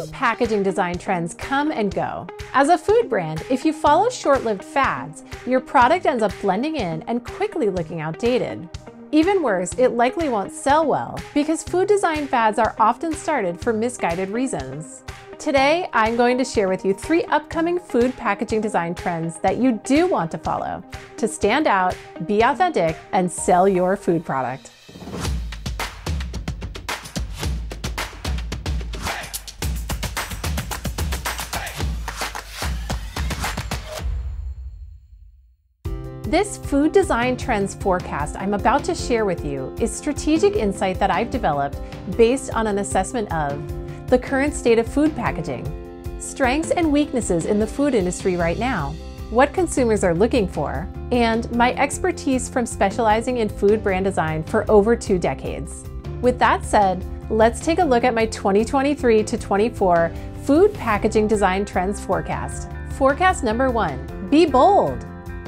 Food packaging design trends come and go. As a food brand, if you follow short-lived fads, your product ends up blending in and quickly looking outdated. Even worse, it likely won't sell well because food design fads are often started for misguided reasons. Today, I'm going to share with you 3 upcoming food packaging design trends that you do want to follow to stand out, be authentic, and sell your food product. This food design trends forecast I'm about to share with you is strategic insight that I've developed based on an assessment of the current state of food packaging, strengths and weaknesses in the food industry right now, what consumers are looking for, and my expertise from specializing in food brand design for over 2 decades. With that said, let's take a look at my 2023 to 24 food packaging design trends forecast. Forecast number 1, be bold.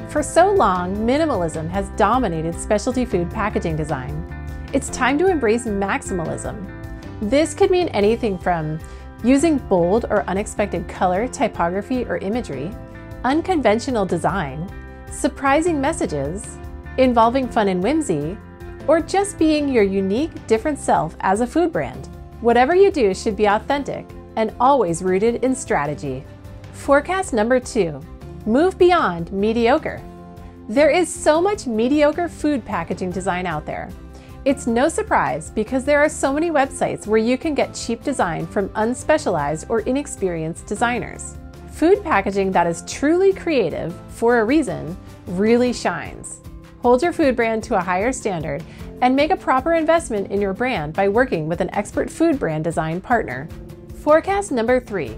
For so long, minimalism has dominated specialty food packaging design. It's time to embrace maximalism. This could mean anything from using bold or unexpected color, typography, or imagery, unconventional design, surprising messages, involving fun and whimsy, or just being your unique, different self as a food brand. Whatever you do should be authentic and always rooted in strategy. Forecast number 2. Move beyond mediocre. There is so much mediocre food packaging design out there. It's no surprise because there are so many websites where you can get cheap design from unspecialized or inexperienced designers. Food packaging that is truly creative, for a reason, really shines. Hold your food brand to a higher standard and make a proper investment in your brand by working with an expert food brand design partner. Forecast number 3,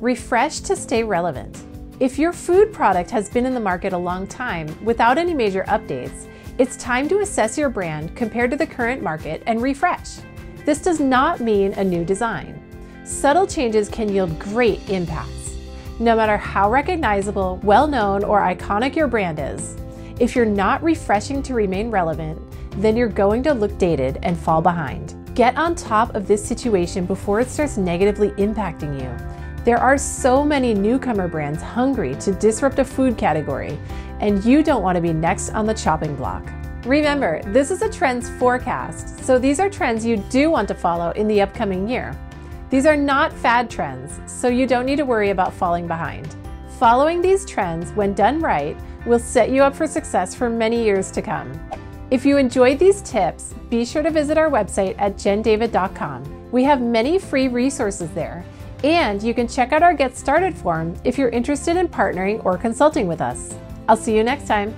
refresh to stay relevant. If your food product has been in the market a long time without any major updates, it's time to assess your brand compared to the current market and refresh. This does not mean a new design. Subtle changes can yield great impacts. No matter how recognizable, well-known, or iconic your brand is, if you're not refreshing to remain relevant, then you're going to look dated and fall behind. Get on top of this situation before it starts negatively impacting you. There are so many newcomer brands hungry to disrupt a food category, and you don't want to be next on the chopping block. Remember, this is a trends forecast, so these are trends you do want to follow in the upcoming year. These are not fad trends, so you don't need to worry about falling behind. Following these trends, when done right, will set you up for success for many years to come. If you enjoyed these tips, be sure to visit our website at JennDavid.com. We have many free resources there. And you can check out our Get Started form if you're interested in partnering or consulting with us. I'll see you next time.